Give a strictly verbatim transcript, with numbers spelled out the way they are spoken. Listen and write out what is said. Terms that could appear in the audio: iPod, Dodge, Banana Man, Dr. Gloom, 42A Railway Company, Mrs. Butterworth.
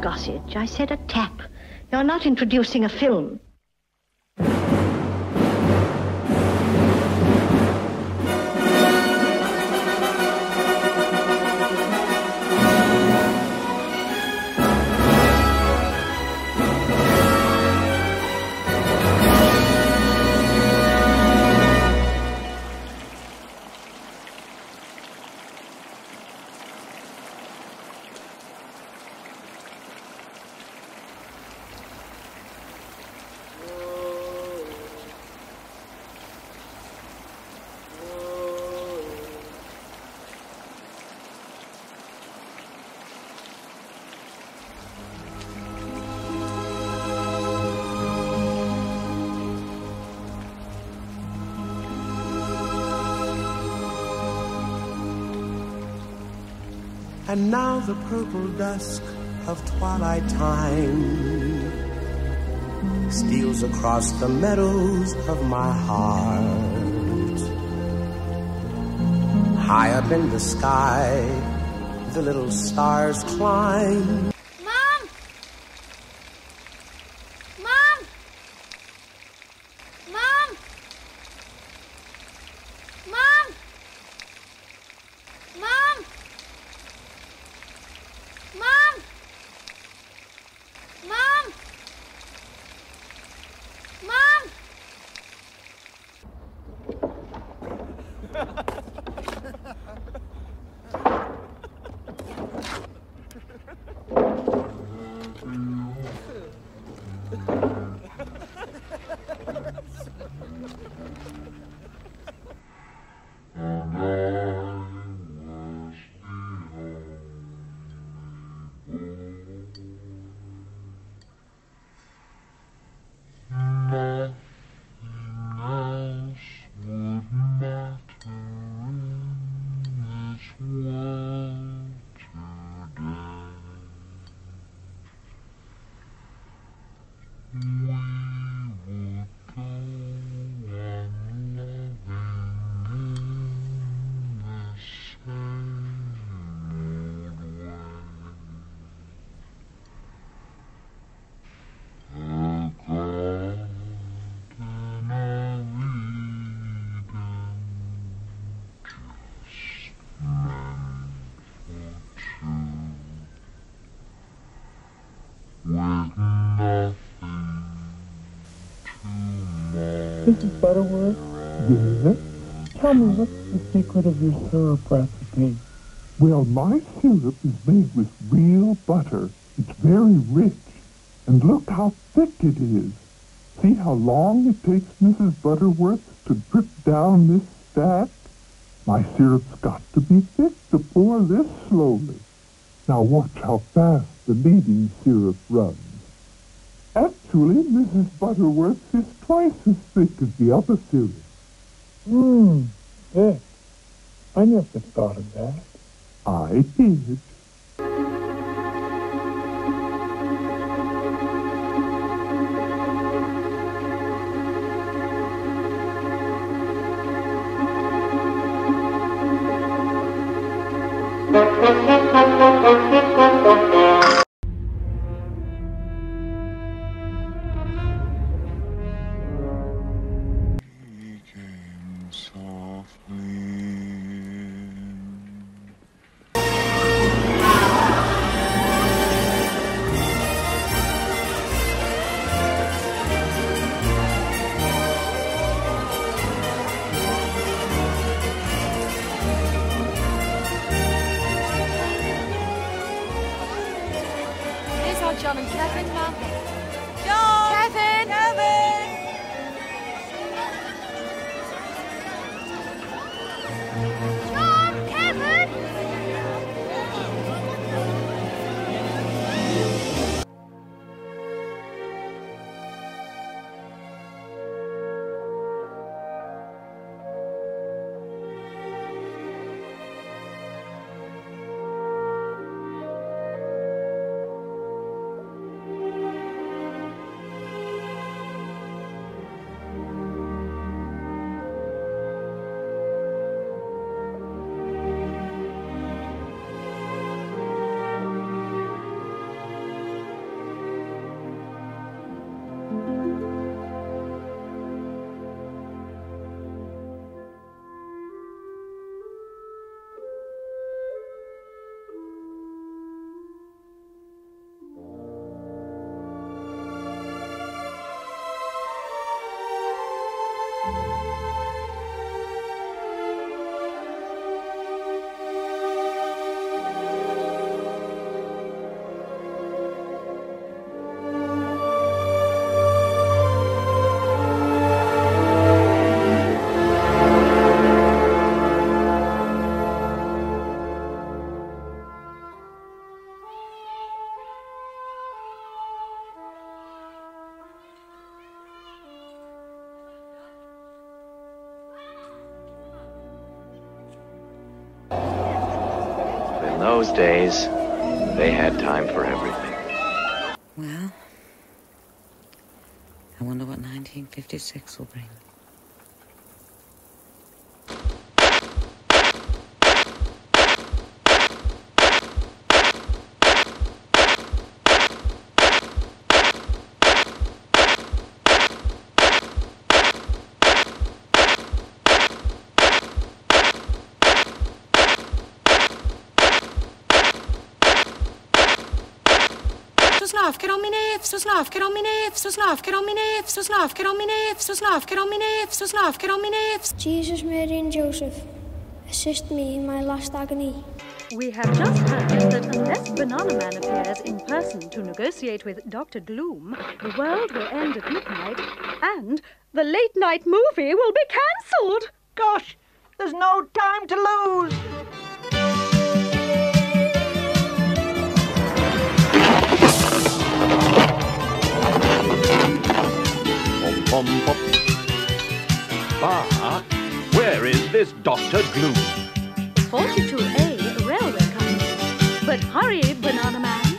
Gossage. I said a tap. You're not introducing a film. And now the purple dusk of twilight time steals across the meadows of my heart. High up in the sky, the little stars climb. Mom! Mom! Mom! Mom! Mom! Mom! Mom! Mom! Missus Butterworth, yes? Tell me, what's the secret of your syrup recipe? Well, my syrup is made with real butter. It's very rich. And look how thick it is. See how long it takes Missus Butterworth to drip down this stack? My syrup's got to be thick to pour this slowly. Now watch how fast the leading syrup runs. Actually, Missus Butterworth is twice as thick as the other syrup. Mmm, thick. I never thought of that. I did. John and Kevin, Mum. John! Kevin! Kevin! John! Kevin! In those days, they had time for everything. Well, I wonder what nineteen fifty-six will bring. Get on me nerves, was laugh, get on me nerves, was laugh, get on me nerves, was laugh, get on me nerves, was laugh, get on me nerves, was laugh, get on me nerves. Jesus, Mary and Joseph, assist me in my last agony. We have just heard that unless Banana Man appears in person to negotiate with Doctor Gloom, the world will end at midnight and the late night movie will be cancelled. Gosh, there's no time to lose. Pom, pom. Ah, where is this Doctor Gloom? forty-two A Railway Company. But hurry, Banana Man.